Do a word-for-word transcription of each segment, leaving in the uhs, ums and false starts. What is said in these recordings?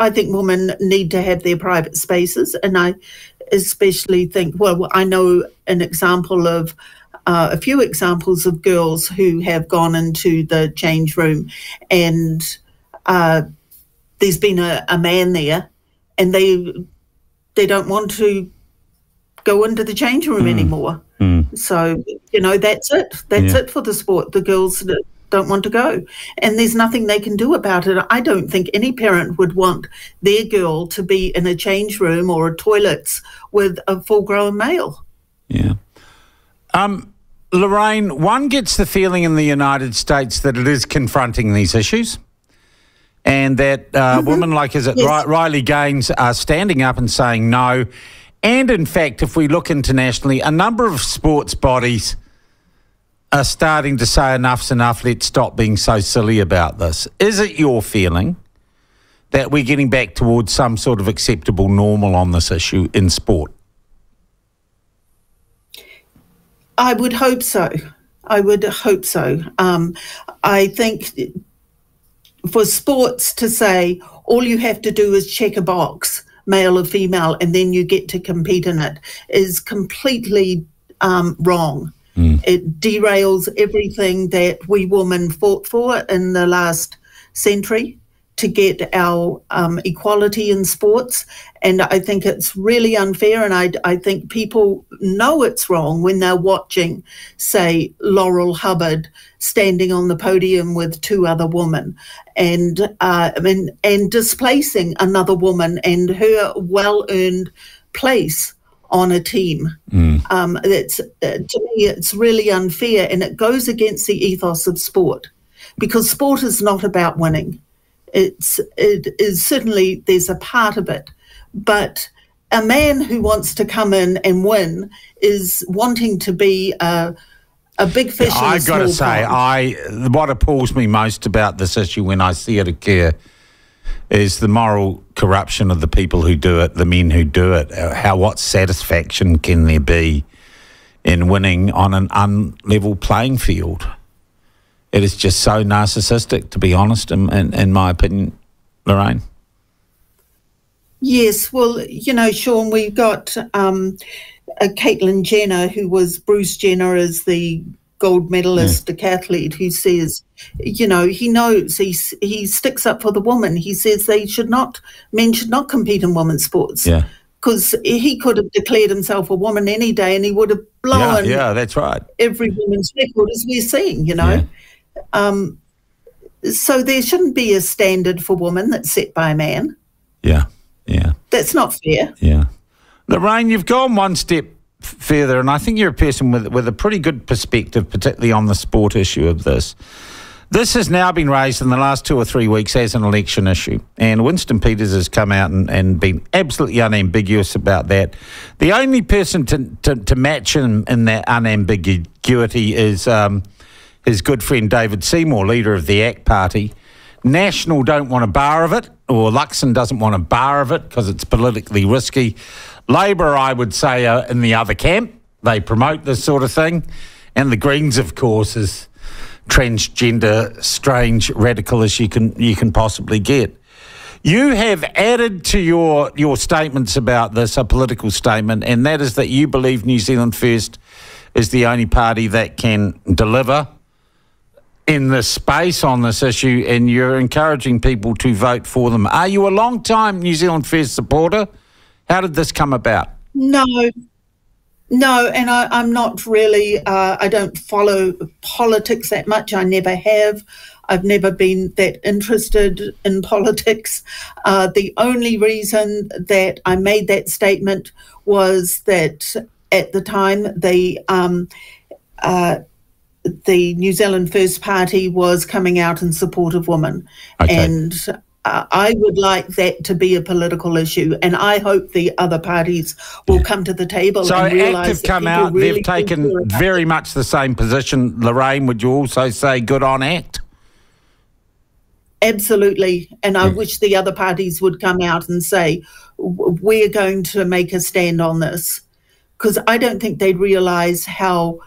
I think women need to have their private spaces, and I especially think, well, I know an example of uh, a few examples of girls who have gone into the change room, and uh, there's been a, a man there, and they they don't want to go into the change room mm. anymore. Mm. So you know, that's it. That's yeah. it for the sport. The girls don't want to go, and there's nothing they can do about it. I don't think any parent would want their girl to be in a change room or a toilets with a full-grown male. Yeah. Um, Lorraine, one gets the feeling in the United States that it is confronting these issues, and that uh, mm-hmm. women like, is it yes. Riley Gaines, are standing up and saying no. And, in fact, if we look internationally, a number of sports bodies are starting to say enough's enough, let's stop being so silly about this. Is it your feeling that we're getting back towards some sort of acceptable normal on this issue in sport? I would hope so. I would hope so. Um, I think for sports to say all you have to do is check a box, male or female, and then you get to compete in it, is completely um, wrong. Mm. It derails everything that we women fought for in the last century to get our um, equality in sports. And I think it's really unfair, and I, I think people know it's wrong when they're watching, say, Laurel Hubbard standing on the podium with two other women and, uh, and, and displacing another woman and her well-earned place on a team. Mm. Um, it's, uh, to me, it's really unfair, and it goes against the ethos of sport, because sport is not about winning. It's, it is certainly, there's a part of it, but a man who wants to come in and win is wanting to be a, a big fish. Yeah, I've got to say, I, what appalls me most about this issue when I see it occur is the moral corruption of the people who do it, the men who do it. How, what satisfaction can there be in winning on an unlevel playing field? It is just so narcissistic, to be honest, in, in, in my opinion, Lorraine. Yes, well, you know, Sean, we've got um, a Caitlyn Jenner, who was Bruce Jenner as the gold medalist decathlete, who says, you know, he knows, he, he sticks up for the woman. He says they should not, men should not compete in women's sports. Yeah. Because he could have declared himself a woman any day, and he would have blown yeah, yeah, that's right. every woman's record, as we're seeing, you know. Yeah. Um, so there shouldn't be a standard for women that's set by a man. Yeah, yeah. That's not fair. Yeah. Lorraine, you've gone one step further, and I think you're a person with, with a pretty good perspective, particularly on the sport issue of this. This has now been raised in the last two or three weeks as an election issue, and Winston Peters has come out and, and been absolutely unambiguous about that. The only person to, to, to match him in that unambiguity is... Um, his good friend David Seymour, leader of the A C T Party. National don't want a bar of it, or Luxon doesn't want a bar of it because it's politically risky. Labour, I would say, are in the other camp. They promote this sort of thing. And the Greens, of course, is transgender, strange, radical as you can, you can possibly get. You have added to your, your statements about this a political statement, and that is that you believe New Zealand First is the only party that can deliver in this space on this issue, and you're encouraging people to vote for them. Are you a long-time New Zealand First supporter? How did this come about? No, no, and I, I'm not really, uh, I don't follow politics that much. I never have. I've never been that interested in politics. Uh, the only reason that I made that statement was that at the time they... Um, uh, the New Zealand First Party was coming out in support of women. Okay. And uh, I would like that to be a political issue, and I hope the other parties will come to the table so and realise. So A C T have come out, really they've taken very much the same position. Lorraine, would you also say good on A C T? Absolutely, and I yeah. wish the other parties would come out and say, we're going to make a stand on this, because I don't think they'd realise how...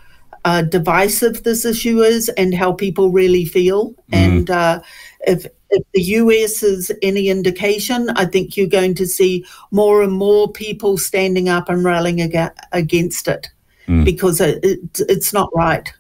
Uh, divisive this issue is and how people really feel. Mm. And uh, if if the U S is any indication, I think you're going to see more and more people standing up and rallying ag against it, mm. because it, it, it's not right.